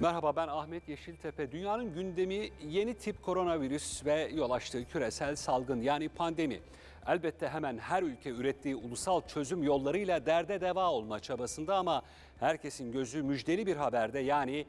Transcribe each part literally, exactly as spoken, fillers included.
Merhaba, ben Ahmet Yeşiltepe. Dünyanın gündemi yeni tip koronavirüs ve yol açtığı küresel salgın, yani pandemi. Elbette hemen her ülke ürettiği ulusal çözüm yollarıyla derde deva olma çabasında, ama herkesin gözü müjdeli bir haberde, yani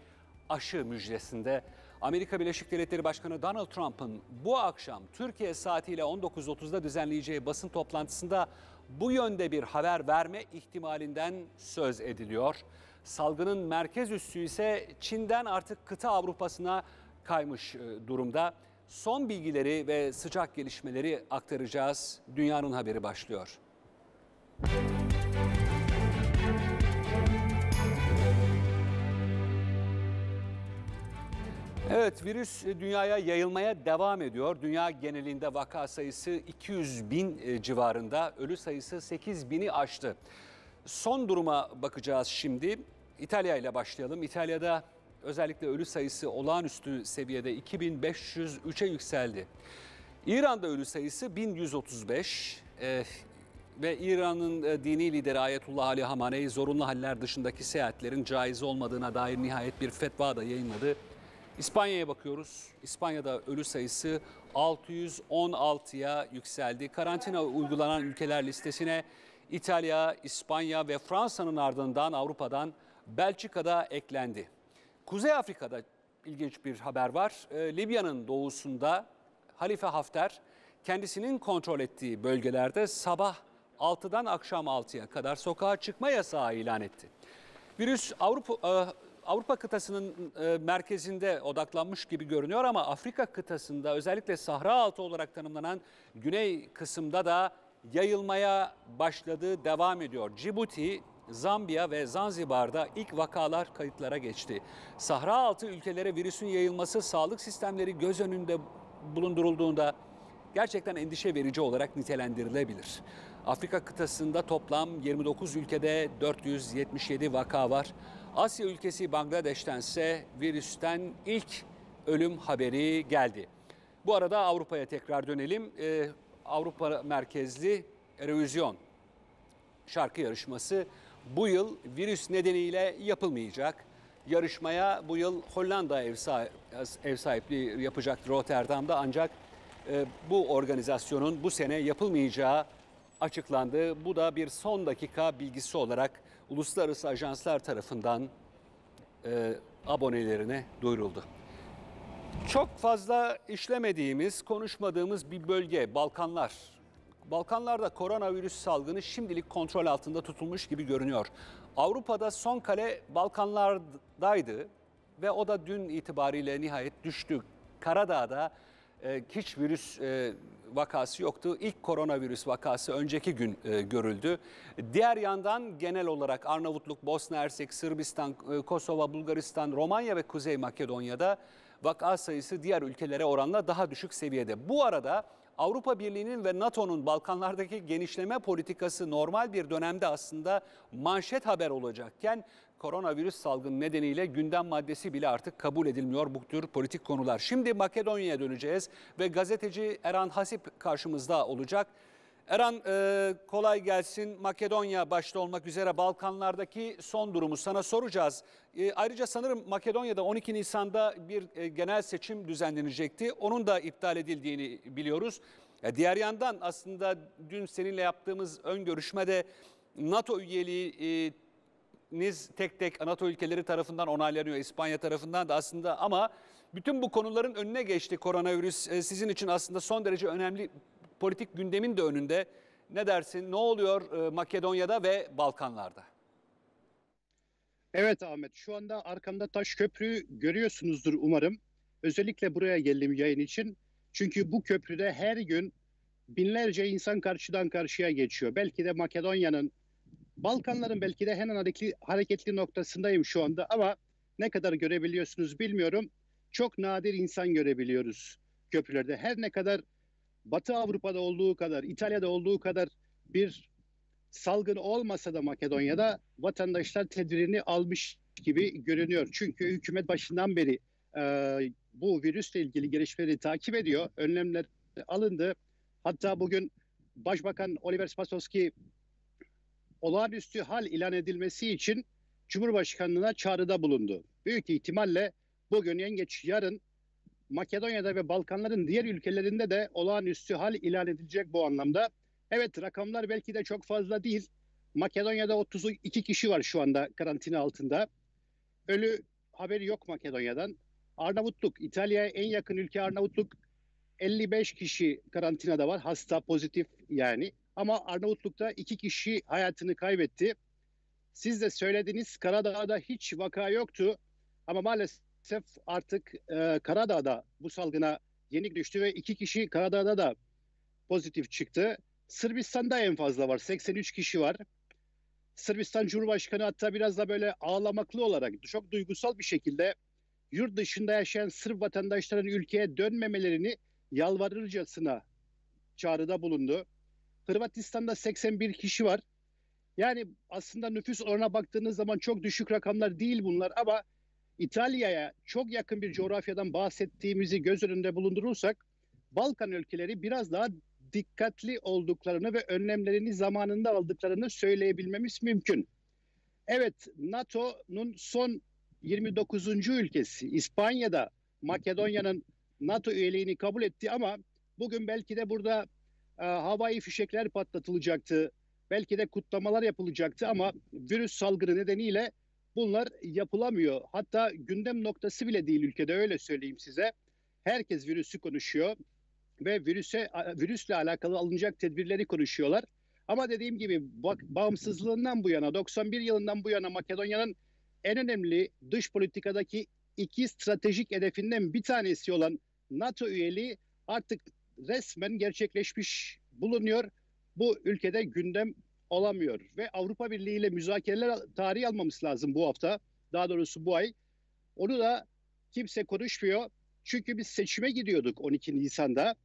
aşı müjdesinde. Amerika Birleşik Devletleri Başkanı Donald Trump'ın bu akşam Türkiye saatiyle on dokuz otuzda düzenleyeceği basın toplantısında bu yönde bir haber verme ihtimalinden söz ediliyor. Salgının merkez üssü ise Çin'den artık kıta Avrupa'sına kaymış durumda. Son bilgileri ve sıcak gelişmeleri aktaracağız. Dünyanın haberi başlıyor. Evet, virüs dünyaya yayılmaya devam ediyor. Dünya genelinde vaka sayısı iki yüz bin civarında, ölü sayısı sekiz bini aştı. Son duruma bakacağız şimdi. İtalya ile başlayalım. İtalya'da özellikle ölü sayısı olağanüstü seviyede iki bin beş yüz üçe yükseldi. İran'da ölü sayısı bin yüz otuz beş ee, ve İran'ın dini lideri Ayetullah Ali Hamaney zorunlu haller dışındaki seyahatlerin caiz olmadığına dair nihayet bir fetva da yayınladı. İspanya'ya bakıyoruz. İspanya'da ölü sayısı altı yüz on altıya yükseldi. Karantina uygulanan ülkeler listesine İtalya, İspanya ve Fransa'nın ardından Avrupa'dan Belçika'da eklendi. Kuzey Afrika'da ilginç bir haber var. E, Libya'nın doğusunda Halife Hafter kendisinin kontrol ettiği bölgelerde sabah altıdan akşam altıya kadar sokağa çıkma yasağı ilan etti. Virüs Avrupa, e, Avrupa kıtasının e, merkezinde odaklanmış gibi görünüyor, ama Afrika kıtasında, özellikle Sahra altı olarak tanımlanan güney kısımda da yayılmaya başladığı devam ediyor. Cibuti, Zambiya ve Zanzibar'da ilk vakalar kayıtlara geçti. Sahra altı ülkelere virüsün yayılması sağlık sistemleri göz önünde bulundurulduğunda gerçekten endişe verici olarak nitelendirilebilir. Afrika kıtasında toplam yirmi dokuz ülkede dört yüz yetmiş yedi vaka var. Asya ülkesi Bangladeş'tense virüsten ilk ölüm haberi geldi. Bu arada Avrupa'ya tekrar dönelim. Ee, Avrupa merkezli Eurovision şarkı yarışması bu yıl virüs nedeniyle yapılmayacak. Yarışmaya bu yıl Hollanda ev sahipliği yapacak Rotterdam'da, ancak bu organizasyonun bu sene yapılmayacağı açıklandı. Bu da bir son dakika bilgisi olarak uluslararası ajanslar tarafından abonelerine duyuruldu. Çok fazla işlemediğimiz, konuşmadığımız bir bölge Balkanlar. Balkanlarda koronavirüs salgını şimdilik kontrol altında tutulmuş gibi görünüyor. Avrupa'da son kale Balkanlardaydı ve o da dün itibariyle nihayet düştü. Karadağ'da e, hiç virüs e, vakası yoktu. İlk koronavirüs vakası önceki gün e, görüldü. Diğer yandan genel olarak Arnavutluk, Bosna-Hersek, Sırbistan, e, Kosova, Bulgaristan, Romanya ve Kuzey Makedonya'da vaka sayısı diğer ülkelere oranla daha düşük seviyede. Bu arada Avrupa Birliği'nin ve NATO'nun Balkanlardaki genişleme politikası normal bir dönemde aslında manşet haber olacakken, koronavirüs salgını nedeniyle gündem maddesi bile artık kabul edilmiyor bu tür politik konular. Şimdi Makedonya'ya döneceğiz ve gazeteci Erhan Hasip karşımızda olacak. Erhan, kolay gelsin. Makedonya başta olmak üzere Balkanlardaki son durumu sana soracağız. Ayrıca sanırım Makedonya'da on iki Nisan'da bir genel seçim düzenlenecekti. Onun da iptal edildiğini biliyoruz. Diğer yandan aslında dün seninle yaptığımız ön görüşmede NATO üyeliğiniz tek tek NATO ülkeleri tarafından onaylanıyor, İspanya tarafından da aslında, ama bütün bu konuların önüne geçti koronavirüs. Sizin için aslında son derece önemli politik gündemin de önünde. Ne dersin? Ne oluyor Makedonya'da ve Balkanlar'da? Evet Ahmet, şu anda arkamda taş köprüyü görüyorsunuzdur umarım. Özellikle buraya geldim yayın için. Çünkü bu köprüde her gün binlerce insan karşıdan karşıya geçiyor. Belki de Makedonya'nın, Balkanların belki de en hareketli, hareketli noktasındayım şu anda, ama ne kadar görebiliyorsunuz bilmiyorum. Çok nadir insan görebiliyoruz köprülerde. Her ne kadar Batı Avrupa'da olduğu kadar, İtalya'da olduğu kadar bir salgın olmasa da Makedonya'da vatandaşlar tedbirini almış gibi görünüyor. Çünkü hükümet başından beri bu virüsle ilgili gelişmeleri takip ediyor. Önlemler alındı. Hatta bugün Başbakan Oliver Spasovski olağanüstü hal ilan edilmesi için Cumhurbaşkanlığına çağrıda bulundu. Büyük ihtimalle bugün, yengeç yarın Makedonya'da ve Balkanların diğer ülkelerinde de olağanüstü hal ilan edilecek bu anlamda. Evet, rakamlar belki de çok fazla değil. Makedonya'da otuz iki kişi var şu anda karantina altında. Ölü haberi yok Makedonya'dan. Arnavutluk, İtalya'ya en yakın ülke Arnavutluk, elli beş kişi karantinada var. Hasta, pozitif yani. Ama Arnavutluk'ta iki kişi hayatını kaybetti. Siz de söylediniz, Karadağ'da hiç vaka yoktu. Ama maalesef artık e, Karadağ'da bu salgına yenik düştü ve iki kişi Karadağ'da da pozitif çıktı. Sırbistan'da en fazla var. seksen üç kişi var. Sırbistan Cumhurbaşkanı hatta biraz da böyle ağlamaklı olarak, çok duygusal bir şekilde yurt dışında yaşayan Sırp vatandaşların ülkeye dönmemelerini yalvarırcasına çağrıda bulundu. Hırvatistan'da seksen bir kişi var. Yani aslında nüfus oranına baktığınız zaman çok düşük rakamlar değil bunlar, ama İtalya'ya çok yakın bir coğrafyadan bahsettiğimizi göz önünde bulundurursak Balkan ülkeleri biraz daha dikkatli olduklarını ve önlemlerini zamanında aldıklarını söyleyebilmemiz mümkün. Evet, NATO'nun son yirmi dokuzuncu ülkesi İspanya'da Makedonya'nın NATO üyeliğini kabul etti, ama bugün belki de burada e, havai fişekler patlatılacaktı. Belki de kutlamalar yapılacaktı ama virüs salgını nedeniyle bunlar yapılamıyor. Hatta gündem noktası bile değil ülkede, öyle söyleyeyim size. Herkes virüsü konuşuyor ve virüse virüsle alakalı alınacak tedbirleri konuşuyorlar. Ama dediğim gibi bağımsızlığından bu yana, doksan bir yılından bu yana Makedonya'nın en önemli dış politikadaki iki stratejik hedefinden bir tanesi olan NATO üyeliği artık resmen gerçekleşmiş bulunuyor. Bu ülkede gündem olamıyor ve Avrupa Birliği ile müzakereler tarihi almamız lazım bu hafta. Daha doğrusu bu ay. Onu da kimse konuşmuyor. Çünkü biz seçime gidiyorduk on iki Nisan'da.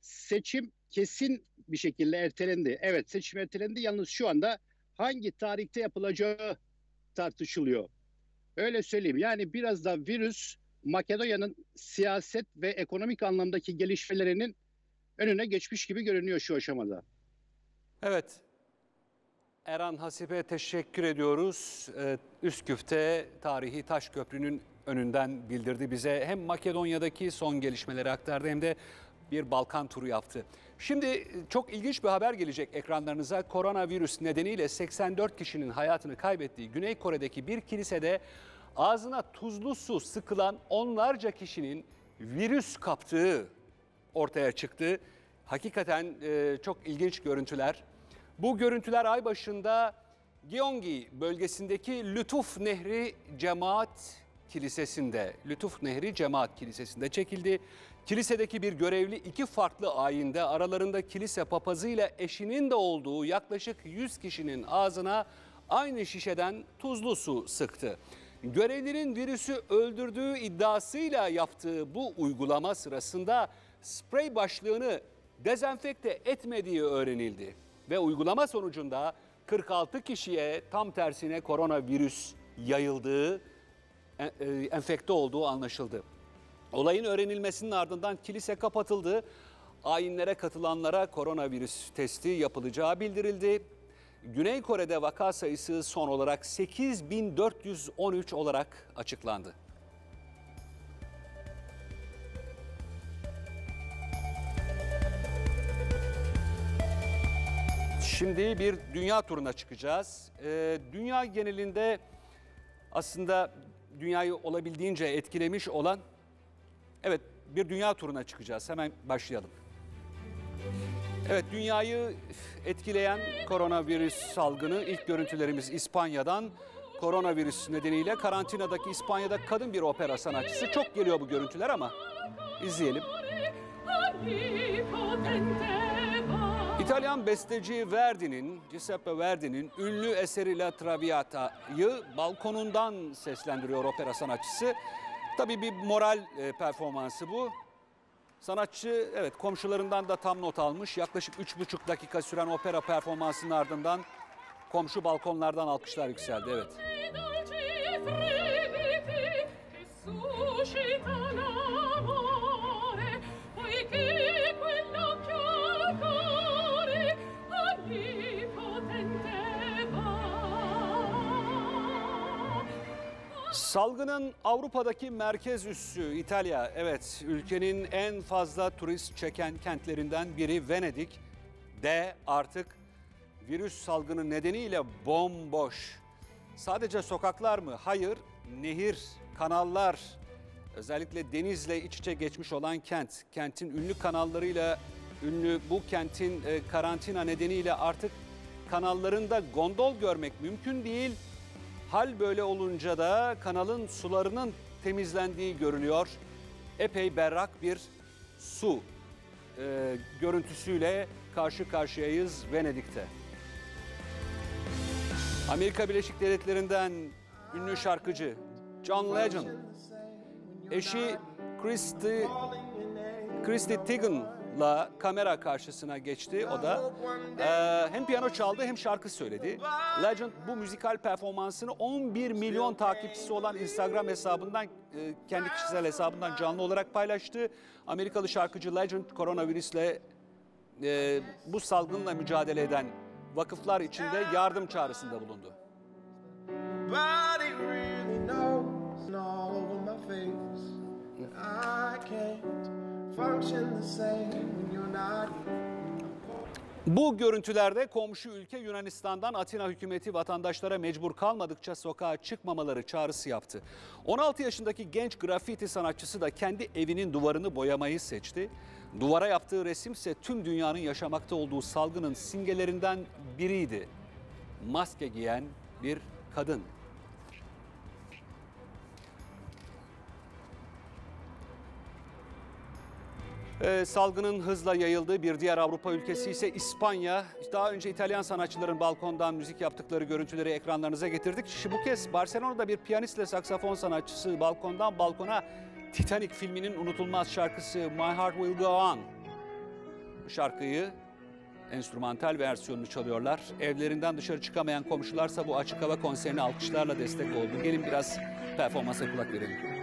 Seçim kesin bir şekilde ertelendi. Evet, seçim ertelendi. Yalnız şu anda hangi tarihte yapılacağı tartışılıyor. Öyle söyleyeyim. Yani biraz da virüs Makedonya'nın siyaset ve ekonomik anlamdaki gelişmelerinin önüne geçmiş gibi görünüyor şu aşamada. Evet, Erhan Hasip'e teşekkür ediyoruz. Üsküf'te tarihi taş köprünün önünden bildirdi bize. Hem Makedonya'daki son gelişmeleri aktardı hem de bir Balkan turu yaptı. Şimdi çok ilginç bir haber gelecek ekranlarınıza. Koronavirüs nedeniyle seksen dört kişinin hayatını kaybettiği Güney Kore'deki bir kilisede ağzına tuzlu su sıkılan onlarca kişinin virüs kaptığı ortaya çıktı. Hakikaten çok ilginç görüntüler. Bu görüntüler ay başında Gyeonggi bölgesindeki Lütuf Nehri Cemaat Kilisesi'nde, Lütuf Nehri Cemaat Kilisesi'nde çekildi. Kilisedeki bir görevli iki farklı ayinde aralarında kilise papazıyla eşinin de olduğu yaklaşık yüz kişinin ağzına aynı şişeden tuzlu su sıktı. Görevlinin virüsü öldürdüğü iddiasıyla yaptığı bu uygulama sırasında sprey başlığını dezenfekte etmediği öğrenildi ve uygulama sonucunda kırk altı kişiye tam tersine koronavirüs yayıldığı, enfekte olduğu anlaşıldı. Olayın öğrenilmesinin ardından kilise kapatıldı. Ayinlere katılanlara koronavirüs testi yapılacağı bildirildi. Güney Kore'de vaka sayısı son olarak sekiz bin dört yüz on üç olarak açıklandı. Şimdi bir dünya turuna çıkacağız. Ee, dünya genelinde aslında dünyayı olabildiğince etkilemiş olan, evet, bir dünya turuna çıkacağız. Hemen başlayalım. Evet, dünyayı etkileyen koronavirüs salgını ilk görüntülerimiz İspanya'dan. Koronavirüs nedeniyle karantinadaki İspanya'da kadın bir opera sanatçısı. Çok geliyor bu görüntüler ama izleyelim. İtalyan besteci Verdi'nin, Giuseppe Verdi'nin ünlü eseri La Traviata'yı balkonundan seslendiriyor opera sanatçısı. Tabii bir moral performansı bu. Sanatçı, evet, komşularından da tam not almış. Yaklaşık üç buçuk dakika süren opera performansının ardından komşu balkonlardan alkışlar yükseldi. Evet. Salgının Avrupa'daki merkez üssü İtalya, evet ülkenin en fazla turist çeken kentlerinden biri Venedik de artık virüs salgını nedeniyle bomboş. Sadece sokaklar mı? Hayır, nehir, kanallar, özellikle denizle iç içe geçmiş olan kent. Kentin ünlü kanallarıyla ünlü bu kentin karantina nedeniyle artık kanallarında gondol görmek mümkün değil. Hal böyle olunca da kanalın sularının temizlendiği görülüyor. Epey berrak bir su e, görüntüsüyle karşı karşıyayız Venedik'te. Amerika Birleşik Devletleri'nden ünlü şarkıcı John Legend, eşi Christy, Christy Teigen'la kamera karşısına geçti. O da e, hem piyano çaldı hem şarkı söyledi. Legend bu müzikal performansını on bir milyon takipçisi olan Instagram hesabından, e, kendi kişisel hesabından canlı olarak paylaştı. Amerikalı şarkıcı Legend, koronavirüsle e, bu salgınla mücadele eden vakıflar içinde yardım çağrısında bulundu. Bu görüntülerde komşu ülke Yunanistan'dan Atina hükümeti vatandaşlara mecbur kalmadıkça sokağa çıkmamaları çağrısı yaptı. on altı yaşındaki genç grafiti sanatçısı da kendi evinin duvarını boyamayı seçti. Duvara yaptığı resim ise tüm dünyanın yaşamakta olduğu salgının simgelerinden biriydi. Maske giyen bir kadın. Ee, salgının hızla yayıldığı bir diğer Avrupa ülkesi ise İspanya. Daha önce İtalyan sanatçıların balkondan müzik yaptıkları görüntüleri ekranlarınıza getirdik. Şimdi bu kez Barcelona'da bir piyanistle saksafon sanatçısı balkondan balkona Titanic filminin unutulmaz şarkısı My Heart Will Go On. Bu şarkıyı enstrümantal versiyonunu çalıyorlar. Evlerinden dışarı çıkamayan komşularsa bu açık hava konserine alkışlarla destek oldu. Gelin biraz performansa kulak verelim.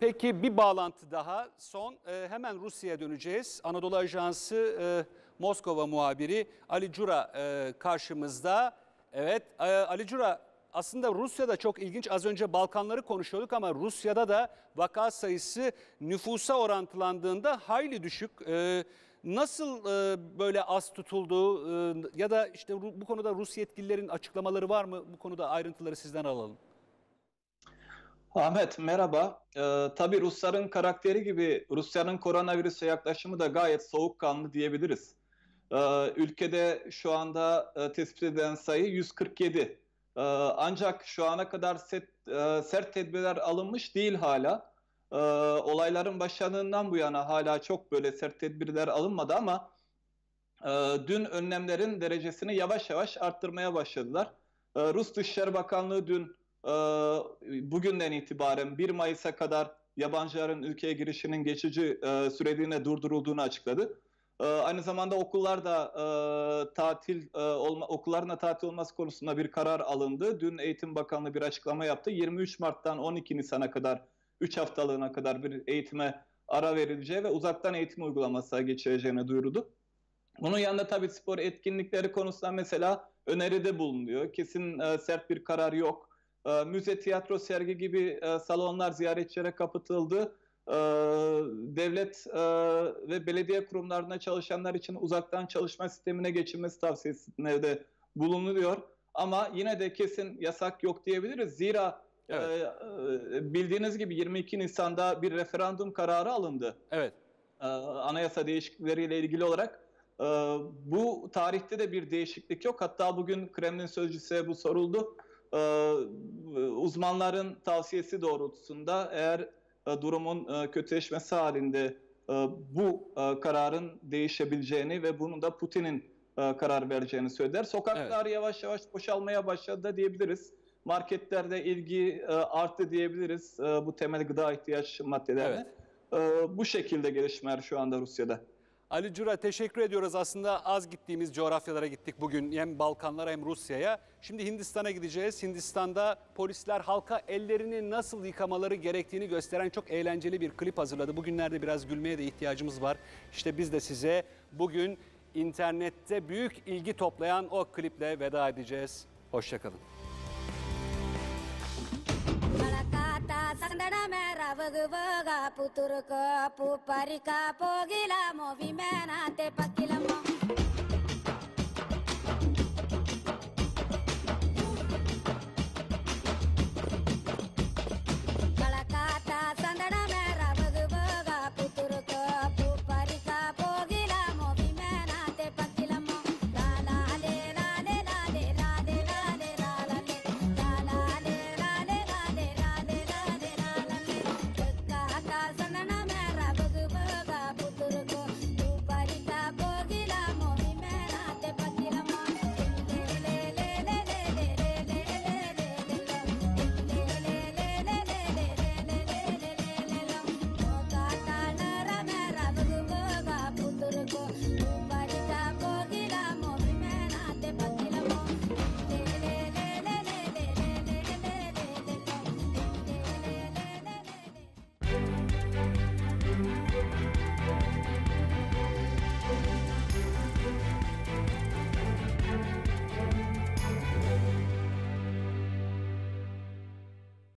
Peki bir bağlantı daha son. E, hemen Rusya'ya döneceğiz. Anadolu Ajansı e, Moskova muhabiri Ali Cura e, karşımızda. Evet e, Ali Cura, aslında Rusya'da çok ilginç. Az önce Balkanları konuşuyorduk ama Rusya'da da vaka sayısı nüfusa orantılandığında hayli düşük. E, nasıl e, böyle az tutuldu e, ya da işte bu konuda Rus yetkililerin açıklamaları var mı? Bu konuda ayrıntıları sizden alalım. Ahmet merhaba. Ee, tabii Rusların karakteri gibi Rusya'nın koronavirüse yaklaşımı da gayet soğukkanlı diyebiliriz. Ee, ülkede şu anda e, tespit edilen sayı yüz kırk yedi. Ee, ancak şu ana kadar set, e, sert tedbirler alınmış değil hala. Ee, olayların başladığından bu yana hala çok böyle sert tedbirler alınmadı ama e, dün önlemlerin derecesini yavaş yavaş arttırmaya başladılar. Ee, Rus Dışişleri Bakanlığı dün bugünden itibaren bir Mayıs'a kadar yabancıların ülkeye girişinin geçici süreliğine durdurulduğunu açıkladı. Aynı zamanda okullarda tatil olma, okullarına tatil olması konusunda bir karar alındı. Dün Eğitim Bakanlığı bir açıklama yaptı. yirmi üç Mart'tan on iki Nisan'a kadar üç haftalığına kadar bir eğitime ara verileceği ve uzaktan eğitim uygulamasına geçileceğini duyurdu. Bunun yanında tabii spor etkinlikleri konusunda mesela öneride bulunuyor. Kesin sert bir karar yok. Müze, tiyatro, sergi gibi salonlar ziyaretçilere kapatıldı. Devlet ve belediye kurumlarında çalışanlar için uzaktan çalışma sistemine geçilmesi tavsiyesine de bulunuluyor. Ama yine de kesin yasak yok diyebiliriz. Zira evet, bildiğiniz gibi yirmi iki Nisan'da bir referandum kararı alındı. Evet. Anayasa değişiklikleriyle ilgili olarak. Bu tarihte de bir değişiklik yok. Hatta bugün Kremlin sözcüsüne bu soruldu. Uzmanların tavsiyesi doğrultusunda eğer durumun kötüleşmesi halinde bu kararın değişebileceğini ve bunu da Putin'in karar vereceğini söylediler. Sokaklar evet, yavaş yavaş boşalmaya başladı da diyebiliriz. Marketlerde ilgi arttı diyebiliriz bu temel gıda ihtiyaç maddelerine. Evet. Bu şekilde gelişmeler şu anda Rusya'da. Ali Cura, teşekkür ediyoruz. Aslında az gittiğimiz coğrafyalara gittik bugün. Hem Balkanlara hem Rusya'ya. Şimdi Hindistan'a gideceğiz. Hindistan'da polisler halka ellerini nasıl yıkamaları gerektiğini gösteren çok eğlenceli bir klip hazırladı. Bugünlerde biraz gülmeye de ihtiyacımız var. İşte biz de size bugün internette büyük ilgi toplayan o kliple veda edeceğiz. Hoşçakalın. Sandana mera vaga vaga putur ka pupari ka pogila movi mena te pakila.